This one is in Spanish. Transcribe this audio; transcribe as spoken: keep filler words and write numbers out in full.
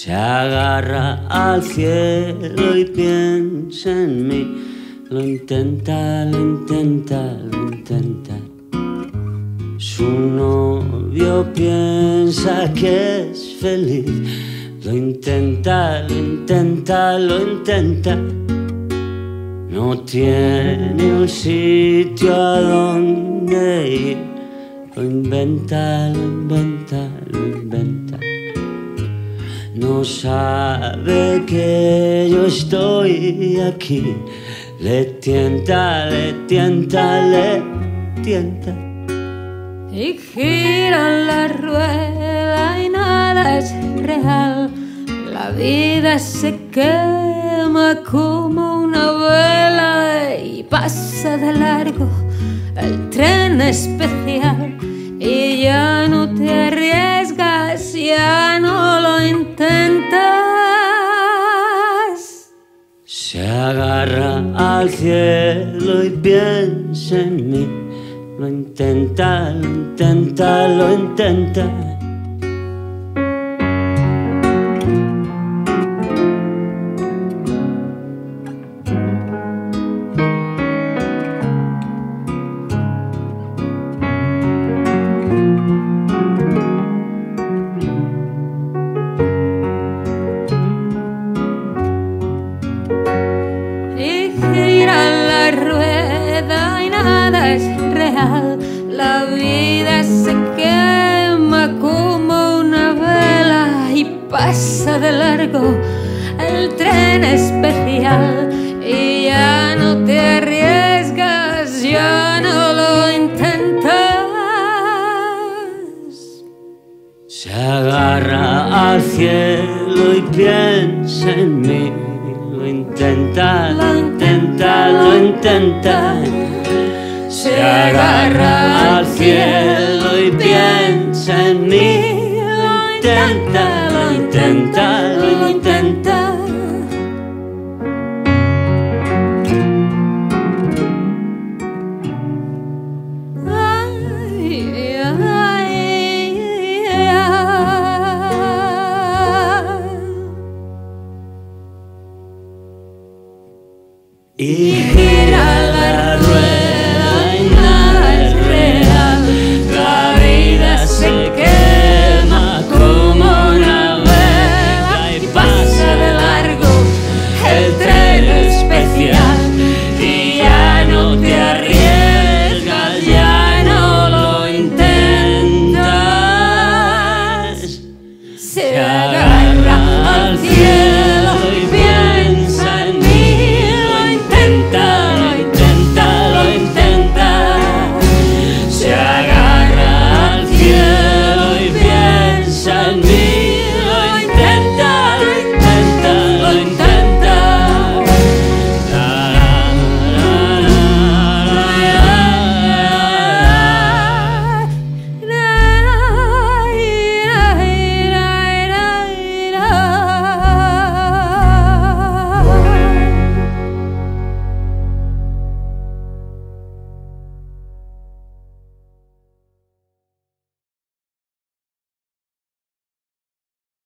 Se agarra al cielo y piensa en mí. Lo intenta, lo intenta, lo intenta. Su novio piensa que es feliz. Lo intenta, lo intenta, lo intenta. No tiene un sitio a donde ir. Lo inventa, lo inventa, lo inventa. No sabe que yo estoy aquí. Le tienta, le tienta, le tienta. Y gira la rueda y nada es real. La vida se quema como una vela y pasa de largo el tren especial. Y ya no te arriesgas, ya no lo intentas. Se agarra al cielo y piensa en mí. Lo intenta, lo intenta, lo intenta. La vida se quema como una vela y pasa de largo el tren especial. Y ya no te arriesgas, ya no lo intentas. Se agarra al cielo y piensa en mí. Lo intenta, lo intenta, lo intenta. Se agarra al cielo y piensa en mí. Lo intenta, lo intenta.